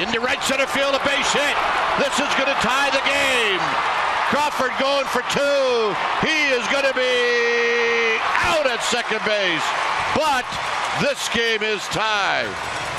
into right center field, a base hit. This is going to tie the game. Crawford going for two. He is going to be out at second base. But this game is tied.